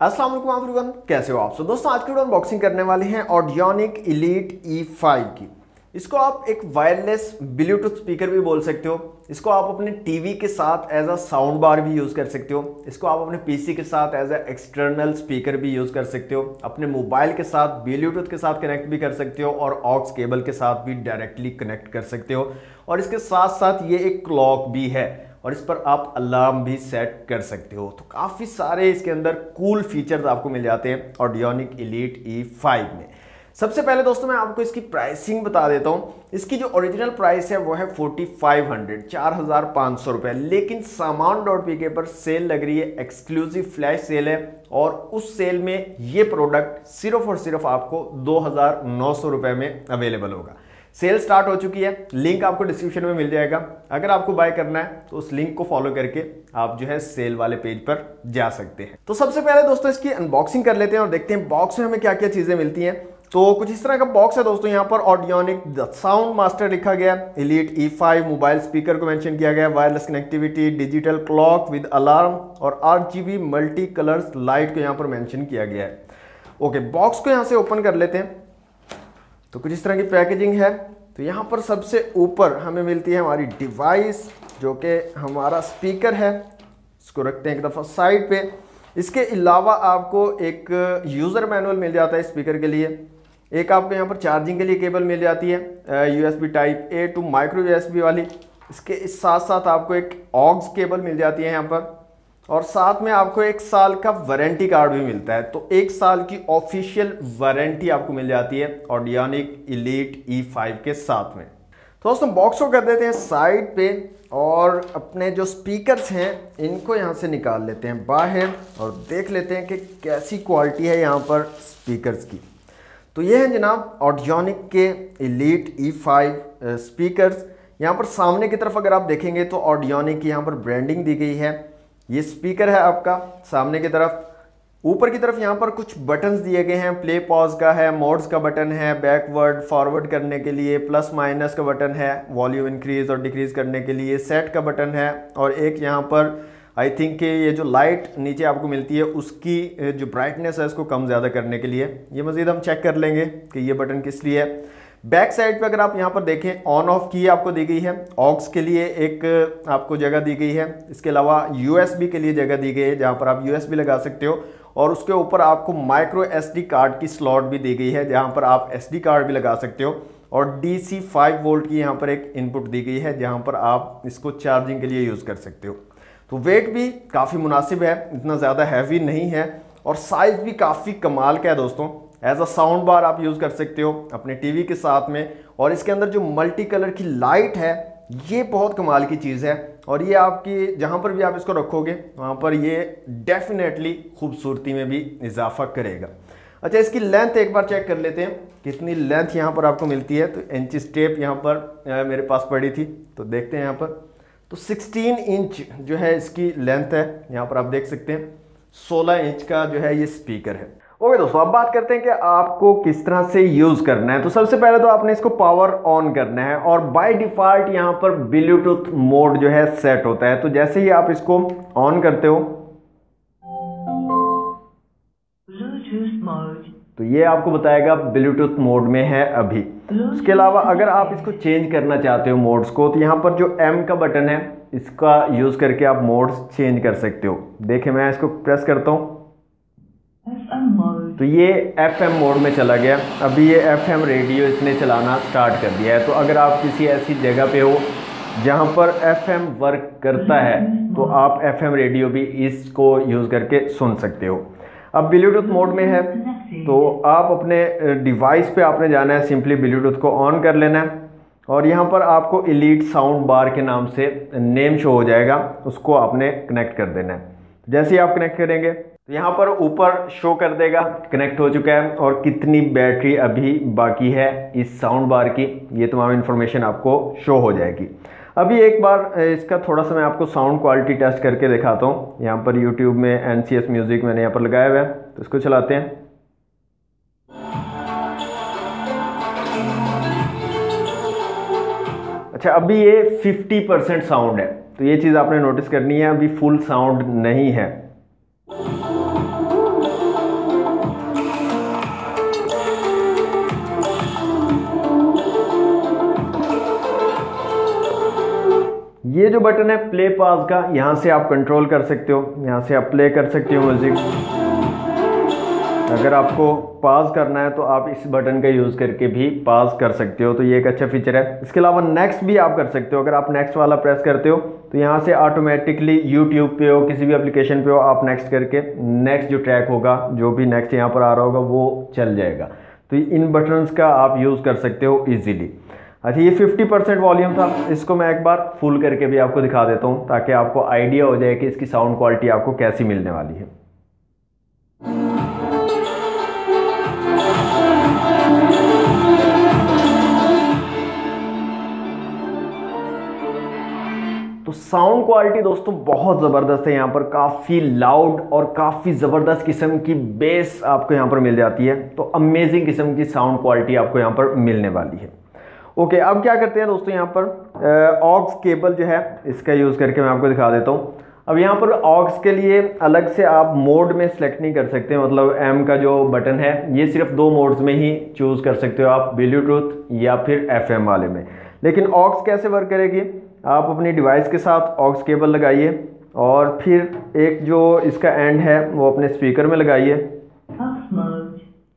अस्सलाम वालेकुम एवरीवन, कैसे हो आप सब दोस्तों। आज की वीडियो अनबॉक्सिंग करने वाले हैं ऑडियोनिक एलीट E5 की। इसको आप एक वायरलेस ब्लूटूथ स्पीकर भी बोल सकते हो। इसको आप अपने टीवी के साथ एज अ साउंड बार भी यूज़ कर सकते हो। इसको आप अपने पीसी के साथ एज अ एक्सटर्नल स्पीकर भी यूज़ कर सकते हो। अपने मोबाइल के साथ ब्लूटूथ के साथ कनेक्ट भी कर सकते हो और ऑक्स केबल के साथ भी डायरेक्टली कनेक्ट कर सकते हो। और इसके साथ साथ ये एक क्लॉक भी है और इस पर आप अलार्म भी सेट कर सकते हो। तो काफ़ी सारे इसके अंदर कूल फीचर्स आपको मिल जाते हैं ऑडियोनिक एलीट E5 में। सबसे पहले दोस्तों मैं आपको इसकी प्राइसिंग बता देता हूँ। इसकी जो ओरिजिनल प्राइस है वो है 4500 ₹4500। लेकिन saman.pk पर सेल लग रही है, एक्सक्लूसिव फ्लैश सेल है और उस सेल में ये प्रोडक्ट सिर्फ और सिर्फ आपको ₹2900 में अवेलेबल होगा। सेल स्टार्ट हो चुकी है, लिंक आपको डिस्क्रिप्शन में मिल जाएगा। अगर आपको बाय करना है तो उस लिंक को फॉलो करके आप जो है सेल वाले पेज पर जा सकते हैं। तो सबसे पहले दोस्तों इसकी अनबॉक्सिंग कर लेते हैं और देखते हैं बॉक्स में हमें क्या क्या चीज़ें मिलती हैं। तो कुछ इस तरह का बॉक्स है दोस्तों। यहाँ पर ऑडियोनिक साउंड मास्टर लिखा गया है, एलीट E5 मोबाइल स्पीकर को मेंशन किया गया है, wireless connectivity, digital clock with alarm और 8GB मल्टी कलर्स लाइट को यहाँ पर मेंशन किया गया है। ओके, बॉक्स को यहाँ से ओपन कर लेते हैं। तो कुछ इस तरह की पैकेजिंग है। तो यहाँ पर सबसे ऊपर हमें मिलती है हमारी डिवाइस जो कि हमारा स्पीकर है। इसको रखते हैं एक दफ़ा साइड पे। इसके अलावा आपको एक यूज़र मैनुअल मिल जाता है स्पीकर के लिए। एक आपको यहाँ पर चार्जिंग के लिए केबल मिल जाती है, USB Type A to micro USB वाली। इसके साथ साथ आपको एक ऑक्स केबल मिल जाती है यहाँ पर और साथ में आपको 1 साल का वारंटी कार्ड भी मिलता है। तो 1 साल की ऑफिशियल वारंटी आपको मिल जाती है ऑडियोनिक एलीट E5 के साथ में। तो दोस्तों बॉक्स को कर देते हैं साइड पे और अपने जो स्पीकर्स हैं इनको यहाँ से निकाल लेते हैं बाहर और देख लेते हैं कि कैसी क्वालिटी है यहाँ पर स्पीकर्स की। तो ये हैं जनाब ऑडियोनिक के एलीट E5 स्पीकर्स। यहाँ पर सामने की तरफ अगर आप देखेंगे तो ऑडियोनिक की यहाँ पर ब्रांडिंग दी गई है। ये स्पीकर है आपका सामने की तरफ। ऊपर की तरफ यहाँ पर कुछ बटन्स दिए गए हैं, प्ले पॉज का है, मोड्स का बटन है, बैकवर्ड फॉरवर्ड करने के लिए, प्लस माइनस का बटन है, वॉल्यूम इंक्रीज और डिक्रीज करने के लिए, सेट का बटन है और एक यहाँ पर आई थिंक ये जो लाइट नीचे आपको मिलती है उसकी जो ब्राइटनेस है उसको कम ज़्यादा करने के लिए। ये मज़ीद हम चेक कर लेंगे कि ये बटन किस लिए है। बैक साइड पे अगर आप यहाँ पर देखें ऑन ऑफ की आपको दी गई है। ऑक्स के लिए एक आपको जगह दी गई है। इसके अलावा USB के लिए जगह दी गई है जहाँ पर आप USB लगा सकते हो और उसके ऊपर आपको माइक्रो SD कार्ड की स्लॉट भी दी गई है जहाँ पर आप SD कार्ड भी लगा सकते हो और DC 5 वोल्ट की यहाँ पर एक इनपुट दी गई है जहाँ पर आप इसको चार्जिंग के लिए यूज़ कर सकते हो। तो वेट भी काफ़ी मुनासिब है, इतना ज़्यादा हैवी नहीं है और साइज़ भी काफ़ी कमाल का है दोस्तों। एज अ साउंड बार आप यूज़ कर सकते हो अपने टीवी के साथ में और इसके अंदर जो मल्टी कलर की लाइट है ये बहुत कमाल की चीज़ है और ये आपकी जहाँ पर भी आप इसको रखोगे वहाँ पर ये डेफिनेटली खूबसूरती में भी इजाफा करेगा। अच्छा, इसकी लेंथ एक बार चेक कर लेते हैं कितनी लेंथ यहाँ पर आपको मिलती है। तो इंचेस टेप यहाँ पर मेरे पास पड़ी थी तो देखते हैं यहाँ पर। तो 16 इंच जो है इसकी लेंथ है, यहाँ पर आप देख सकते हैं। 16 इंच का जो है ये स्पीकर है। ओके दोस्तों, अब बात करते हैं कि आपको किस तरह से यूज़ करना है। तो सबसे पहले तो आपने इसको पावर ऑन करना है और बाय डिफ़ॉल्ट यहाँ पर ब्लूटूथ मोड जो है सेट होता है। तो जैसे ही आप इसको ऑन करते हो तो ये आपको बताएगा ब्लूटूथ मोड में है अभी। उसके अलावा अगर आप इसको चेंज करना चाहते हो मोड्स को तो यहाँ पर जो M का बटन है इसका यूज़ करके आप मोड्स चेंज कर सकते हो। देखिए मैं इसको प्रेस करता हूँ तो ये FM मोड में चला गया। अभी ये FM रेडियो इसने चलाना स्टार्ट कर दिया है। तो अगर आप किसी ऐसी जगह पे हो जहाँ पर FM वर्क करता है तो आप FM रेडियो भी इसको यूज़ करके सुन सकते हो। अब ब्लूटूथ मोड में है तो आप अपने डिवाइस पे आपने जाना है, सिंपली ब्लूटूथ को ऑन कर लेना है और यहाँ पर आपको एलीट साउंड बार के नाम से नेम शो हो जाएगा, उसको आपने कनेक्ट कर देना है। जैसे ही आप कनेक्ट करेंगे तो यहाँ पर ऊपर शो कर देगा कनेक्ट हो चुका है और कितनी बैटरी अभी बाकी है इस साउंड बार की, ये तमाम इन्फॉर्मेशन आपको शो हो जाएगी। अभी एक बार इसका थोड़ा सा मैं आपको साउंड क्वालिटी टेस्ट करके दिखाता हूँ। यहाँ पर YouTube में NCS म्यूज़िक मैंने यहाँ पर लगाया हुआ है तो इसको चलाते हैं। अच्छा, अभी ये 50% साउंड है तो ये चीज़ आपने नोटिस करनी है, अभी फुल साउंड नहीं है। जो बटन है प्ले पॉज का, यहाँ से आप कंट्रोल कर सकते हो, यहाँ से आप प्ले कर सकते हो म्यूज़िक। अगर आपको पॉज करना है तो आप इस बटन का यूज़ करके भी पॉज कर सकते हो, तो ये एक अच्छा फीचर है। इसके अलावा नेक्स्ट भी आप कर सकते हो। अगर आप नेक्स्ट वाला प्रेस करते हो तो यहाँ से ऑटोमेटिकली यूट्यूब पे हो, किसी भी एप्लीकेशन पे हो, आप नेक्स्ट करके नेक्स्ट जो ट्रैक होगा, जो भी नेक्स्ट यहाँ पर आ रहा होगा वो चल जाएगा। तो इन बटन्स का आप यूज़ कर सकते हो ईजिली। अच्छा, ये 50% वॉल्यूम था, इसको मैं एक बार फुल करके भी आपको दिखा देता हूँ ताकि आपको आइडिया हो जाए कि इसकी साउंड क्वालिटी आपको कैसी मिलने वाली है। तो साउंड क्वालिटी दोस्तों बहुत ज़बरदस्त है, यहाँ पर काफ़ी लाउड और काफ़ी ज़बरदस्त किस्म की बेस आपको यहाँ पर मिल जाती है। तो अमेजिंग किस्म की साउंड क्वालिटी आपको यहाँ पर मिलने वाली है। ओके, अब क्या करते हैं दोस्तों, यहाँ पर ऑक्स केबल जो है इसका यूज़ करके मैं आपको दिखा देता हूँ। अब यहाँ पर ऑक्स के लिए अलग से आप मोड में सेलेक्ट नहीं कर सकते, मतलब एम का जो बटन है ये सिर्फ दो मोड्स में ही चूज़ कर सकते हो आप, ब्लूटूथ या फिर FM वाले में। लेकिन ऑक्स कैसे वर्क करेगी, आप अपनी डिवाइस के साथ ऑक्स केबल लगाइए और फिर एक जो इसका एंड है वो अपने स्पीकर में लगाइए।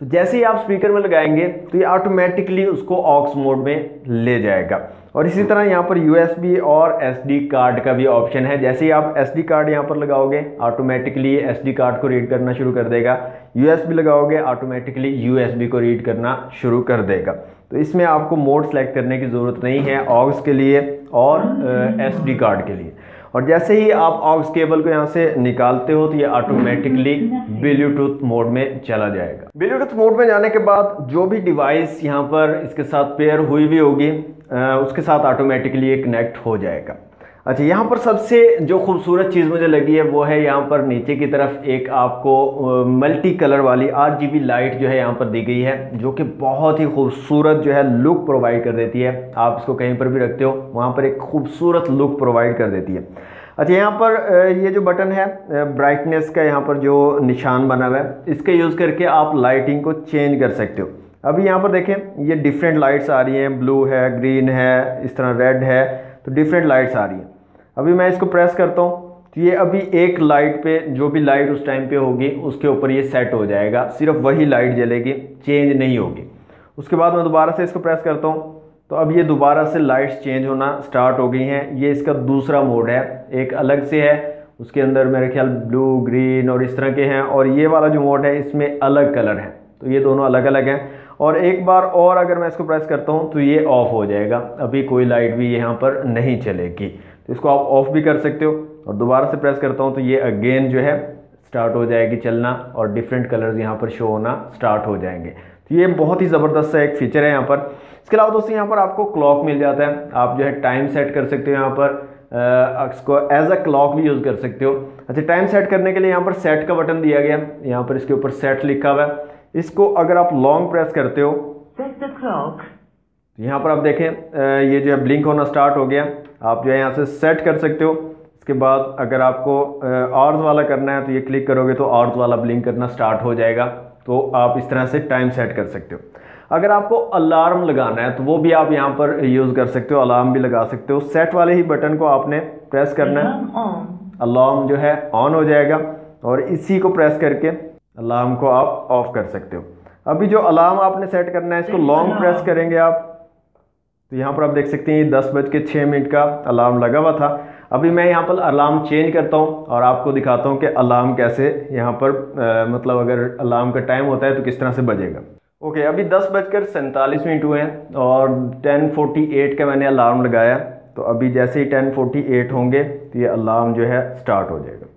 तो जैसे ही आप स्पीकर में लगाएंगे तो ये ऑटोमेटिकली उसको ऑक्स मोड में ले जाएगा। और इसी तरह यहाँ पर USB और SD कार्ड का भी ऑप्शन है। जैसे ही आप SD कार्ड यहाँ पर लगाओगे ऑटोमेटिकली SD कार्ड को रीड करना शुरू कर देगा, USB लगाओगे ऑटोमेटिकली USB को रीड करना शुरू कर देगा। तो इसमें आपको मोड सेलेक्ट करने की ज़रूरत नहीं है ऑक्स के लिए और SD कार्ड के लिए। और जैसे ही आप ऑक्स केबल को यहाँ से निकालते हो तो ये ऑटोमेटिकली ब्लूटूथ मोड में चला जाएगा। ब्लूटूथ मोड में जाने के बाद जो भी डिवाइस यहाँ पर इसके साथ पेयर हुई भी होगी उसके साथ ऑटोमेटिकली ये कनेक्ट हो जाएगा। अच्छा, यहाँ पर सबसे जो खूबसूरत चीज़ मुझे लगी है वो है यहाँ पर नीचे की तरफ एक आपको मल्टी कलर वाली RGB लाइट जो है यहाँ पर दी गई है, जो कि बहुत ही खूबसूरत जो है लुक प्रोवाइड कर देती है। आप इसको कहीं पर भी रखते हो वहाँ पर एक खूबसूरत लुक प्रोवाइड कर देती है। अच्छा, यहाँ पर ये जो बटन है ब्राइटनेस का, यहाँ पर जो निशान बना हुआ है, इसका यूज़ करके आप लाइटिंग को चेंज कर सकते हो। अभी यहाँ पर देखें ये डिफरेंट लाइट्स आ रही हैं, ब्लू है, ग्रीन है, इस तरह रेड है, तो डिफरेंट लाइट्स आ रही हैं। अभी मैं इसको प्रेस करता हूँ तो ये अभी एक लाइट पे, जो भी लाइट उस टाइम पे होगी उसके ऊपर ये सेट हो जाएगा, सिर्फ वही लाइट जलेगी, चेंज नहीं होगी। उसके बाद मैं दोबारा से इसको प्रेस करता हूँ तो अब ये दोबारा से लाइट्स चेंज होना स्टार्ट हो गई हैं। ये इसका दूसरा मोड है, एक अलग से है, उसके अंदर मेरे ख्याल ब्लू, ग्रीन और इस तरह के हैं, और ये वाला जो मोड है इसमें अलग कलर हैं, तो ये दोनों अलग अलग हैं। और एक बार और अगर मैं इसको प्रेस करता हूँ तो ये ऑफ हो जाएगा, अभी कोई लाइट भी यहाँ पर नहीं चलेगी, तो इसको आप ऑफ भी कर सकते हो। और दोबारा से प्रेस करता हूँ तो ये अगेन जो है स्टार्ट हो जाएगी चलना और डिफरेंट कलर्स यहाँ पर शो होना स्टार्ट हो जाएंगे। तो ये बहुत ही ज़बरदस्त सा एक फीचर है यहाँ पर। इसके अलावा दोस्तों यहाँ पर आपको क्लॉक मिल जाता है, आप जो है टाइम सेट कर सकते हो यहाँ पर, इसको एज अ क्लॉक भी यूज़ कर सकते हो। अच्छा, टाइम सेट करने के लिए यहाँ पर सेट का बटन दिया गया है, यहाँ पर इसके ऊपर सेट लिखा हुआ है। इसको अगर आप लॉन्ग प्रेस करते हो तो यहाँ पर आप देखें ये जो है ब्लिंक होना स्टार्ट हो गया, आप जो है यहाँ से सेट कर सकते हो। इसके बाद अगर आपको आवर्स वाला करना है तो ये क्लिक करोगे तो आवर्स वाला ब्लिंक करना स्टार्ट हो जाएगा। तो आप इस तरह से टाइम सेट कर सकते हो। अगर आपको अलार्म लगाना है तो वो भी आप यहाँ पर यूज़ कर सकते हो, अलार्म भी लगा सकते हो। सेट वाले ही बटन को आपने प्रेस करना है, अलार्म जो है ऑन हो जाएगा और इसी को प्रेस करके अलार्म को आप ऑफ कर सकते हो। अभी जो अलार्म आपने सेट करना है इसको लॉन्ग प्रेस करेंगे आप तो यहाँ पर आप देख सकते हैं 10:06 का अलार्म लगा हुआ था। अभी मैं यहाँ पर अलार्म चेंज करता हूँ और आपको दिखाता हूँ कि अलार्म कैसे यहाँ पर मतलब अगर अलार्म का टाइम होता है तो किस तरह से बजेगा। ओके, अभी 10:47 हुए हैं और 10:48 का मैंने अलार्म लगाया, तो अभी जैसे ही 10:48 होंगे तो ये अलार्म जो है स्टार्ट हो जाएगा।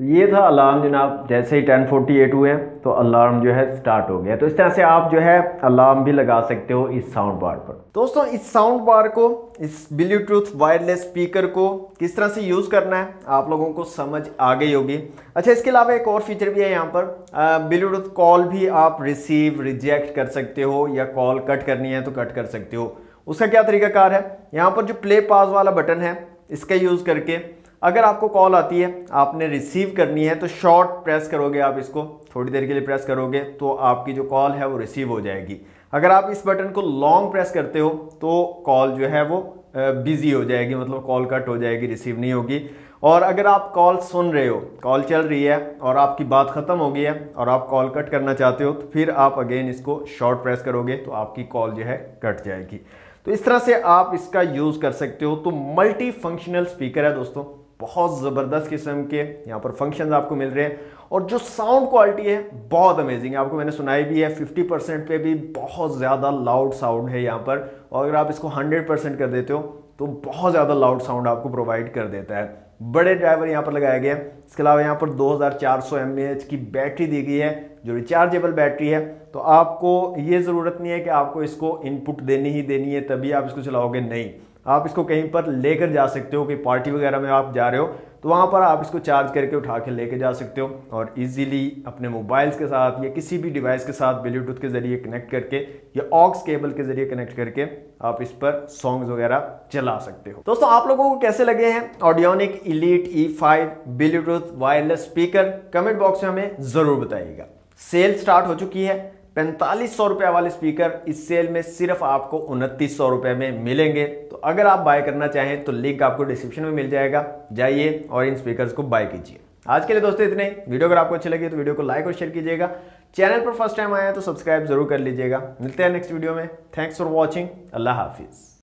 तो ये था अलार्म जनाब, जैसे ही 10:48 हुए तो अलार्म जो है स्टार्ट हो गया। तो इस तरह से आप जो है अलार्म भी लगा सकते हो इस साउंड बार पर। दोस्तों इस साउंड बार को, इस ब्लूटूथ वायरलेस स्पीकर को किस तरह से यूज़ करना है आप लोगों को समझ आ गई होगी। अच्छा, इसके अलावा एक और फीचर भी है यहाँ पर, ब्लूटूथ कॉल भी आप रिसीव रिजेक्ट कर सकते हो, या कॉल कट करनी है तो कट कर सकते हो। उसका क्या तरीकाकार है, यहाँ पर जो प्ले पॉज वाला बटन है इसका यूज़ करके अगर आपको कॉल आती है, आपने रिसीव करनी है तो शॉर्ट प्रेस करोगे, आप इसको थोड़ी देर के लिए प्रेस करोगे तो आपकी जो कॉल है वो रिसीव हो जाएगी। अगर आप इस बटन को लॉन्ग प्रेस करते हो तो कॉल जो है वो बिजी हो जाएगी, मतलब कॉल कट हो जाएगी, रिसीव नहीं होगी। और अगर आप कॉल सुन रहे हो, कॉल चल रही है और आपकी बात ख़त्म हो गई है और आप कॉल कट करना चाहते हो तो फिर आप अगेन इसको शॉर्ट प्रेस करोगे तो आपकी कॉल जो है कट जाएगी। तो इस तरह से आप इसका यूज़ कर सकते हो। तो मल्टी फंक्शनल स्पीकर है दोस्तों, बहुत ज़बरदस्त किस्म के यहाँ पर फंक्शंस आपको मिल रहे हैं और जो साउंड क्वालिटी है बहुत अमेजिंग है। आपको मैंने सुनाई भी है 50% पे भी बहुत ज़्यादा लाउड साउंड है यहाँ पर, और अगर आप इसको 100% कर देते हो तो बहुत ज़्यादा लाउड साउंड आपको प्रोवाइड कर देता है। बड़े ड्राइवर यहाँ पर लगाया गया है। इसके अलावा यहाँ पर 2400 mAh की बैटरी दी गई है जो रिचार्जेबल बैटरी है, तो आपको ये ज़रूरत नहीं है कि आपको इसको इनपुट देनी ही देनी है तभी आप इसको चलाओगे, नहीं, आप इसको कहीं पर लेकर जा सकते हो कि पार्टी वगैरह में आप जा रहे हो तो वहाँ पर आप इसको चार्ज करके उठा के लेके जा सकते हो और इजीली अपने मोबाइल्स के साथ या किसी भी डिवाइस के साथ ब्लूटूथ के ज़रिए कनेक्ट करके या ऑक्स केबल के ज़रिए कनेक्ट करके आप इस पर सॉन्ग्स वगैरह चला सकते हो। दोस्तों, आप लोगों को कैसे लगे हैं Audionic Elite E5 Bluetooth wireless speaker? Comment box में हमें ज़रूर बताइएगा। सेल स्टार्ट हो चुकी है, 4500 रुपये वाले स्पीकर इस सेल में सिर्फ आपको 2900 रुपये में मिलेंगे। तो अगर आप बाय करना चाहें तो लिंक आपको डिस्क्रिप्शन में मिल जाएगा, जाइए और इन स्पीकर्स को बाय कीजिए। आज के लिए दोस्तों इतने ही। वीडियो अगर आपको अच्छी लगी तो वीडियो को लाइक और शेयर कीजिएगा। चैनल पर फर्स्ट टाइम आया तो सब्सक्राइब जरूर कर लीजिएगा। मिलते हैं नेक्स्ट वीडियो में। Thanks for watching. अल्लाह हाफिज़।